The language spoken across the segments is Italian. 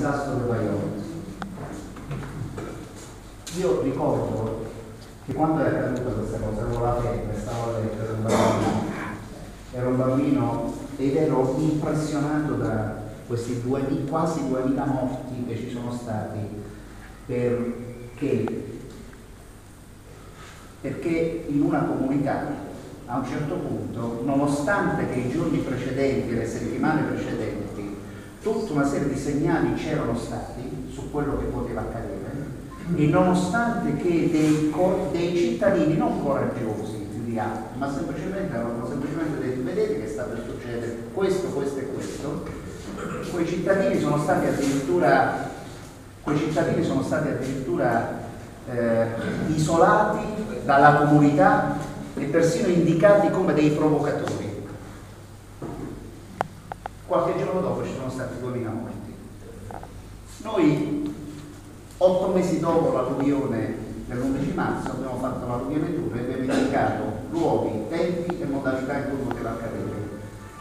disastro della Ionica. Io ricordo che quando è accaduta questa cosa, avevo la febbre, stavo all'eletto, ero un bambino ed ero impressionato da questi quasi 2000 morti che ci sono stati, perché in una comunità a un certo punto, nonostante che i giorni precedenti, le settimane precedenti, tutta una serie di segnali c'erano stati su quello che poteva accadere, e nonostante che dei cittadini non coraggiosi più di altri, ma semplicemente avevano semplicemente detto: vedete che sta per succedere questo, questo e questo, quei cittadini sono stati addirittura isolati dalla comunità e persino indicati come dei provocatori. Qualche giorno dopo ci sono stati 2000 morti. Noi, 8 mesi dopo l'alluvione dell'11 marzo, abbiamo fatto l'alluvione 2 e abbiamo indicato luoghi, tempi e modalità in cui poteva accadere.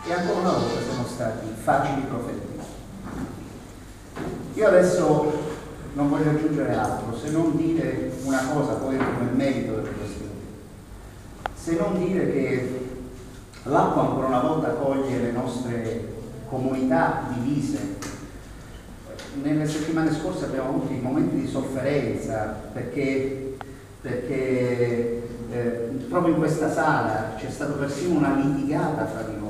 E ancora una volta siamo stati facili profeti. Io adesso non voglio aggiungere altro, se non dire una cosa, poi entro nel merito delle questioni. Se non dire che l'acqua ancora una volta coglie le nostre comunità divise. Nelle settimane scorse abbiamo avuto i momenti di sofferenza perché proprio in questa sala c'è stata persino una litigata fra di noi.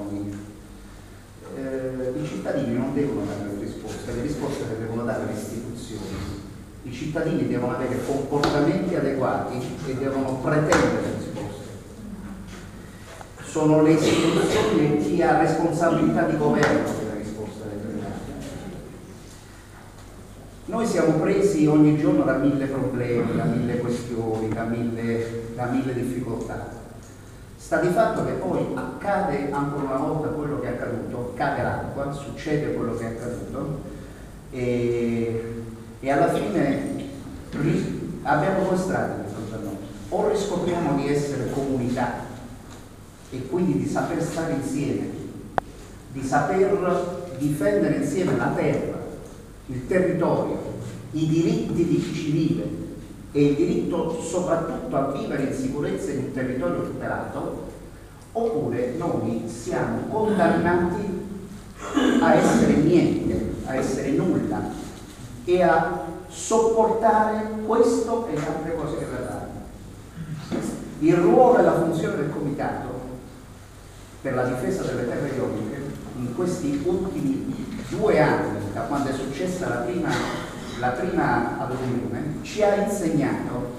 I cittadini non devono dare le risposte le devono dare le istituzioni. I cittadini devono avere comportamenti adeguati e devono pretendere risposte. Sono le istituzioni e chi ha responsabilità di governo della risposta determinata. Noi siamo presi ogni giorno da 1000 problemi, da 1000 questioni, da mille difficoltà. Sta di fatto che poi accade ancora una volta quello che è accaduto, cade l'acqua, succede quello che è accaduto e alla fine abbiamo due strade di fronte a noi. O riscopriamo di essere comunità, e quindi di saper stare insieme, di saper difendere insieme la terra, il territorio, i diritti di chi ci vive e il diritto soprattutto a vivere in sicurezza in un territorio tutelato, oppure noi siamo condannati a essere niente, a essere nulla e a sopportare questo e altre cose che verranno. Il ruolo e la funzione del Comitato per la difesa delle terre ioniche in questi ultimi 2 anni, da quando è successa la prima alluvione, ci ha insegnato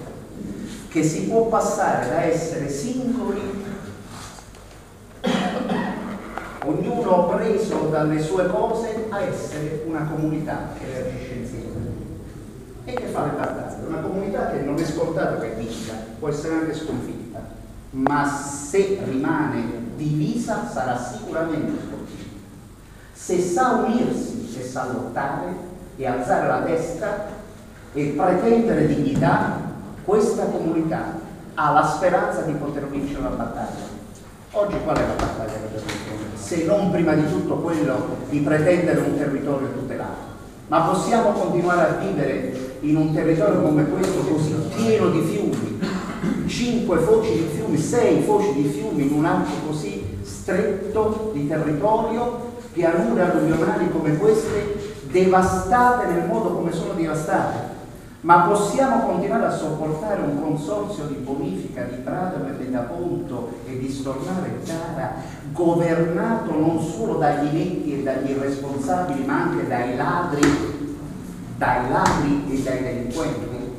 che si può passare da essere singoli, ognuno preso dalle sue cose, a essere una comunità che reagisce insieme e che fa le battaglie. Una comunità che non è scontato che vinca, può essere anche sconfitta, ma se rimane divisa sarà sicuramente sconfitta. Se sa unirsi, se sa lottare e alzare la testa e pretendere dignità, questa comunità ha la speranza di poter vincere la battaglia. Oggi qual è la battaglia che abbiamo fatto? Se non prima di tutto quello di pretendere un territorio tutelato. Ma possiamo continuare a vivere in un territorio come questo così pieno di fiumi, 5 foci di fiumi, 6 foci di fiumi in un arco così stretto di territorio, pianure alluvionali come queste, devastate nel modo come sono devastate? Ma possiamo continuare a sopportare un consorzio di bonifica di Prato e Metaponto e di stornare Tara, governato non solo dagli inetti e dagli irresponsabili, ma anche dai ladri e dai delinquenti?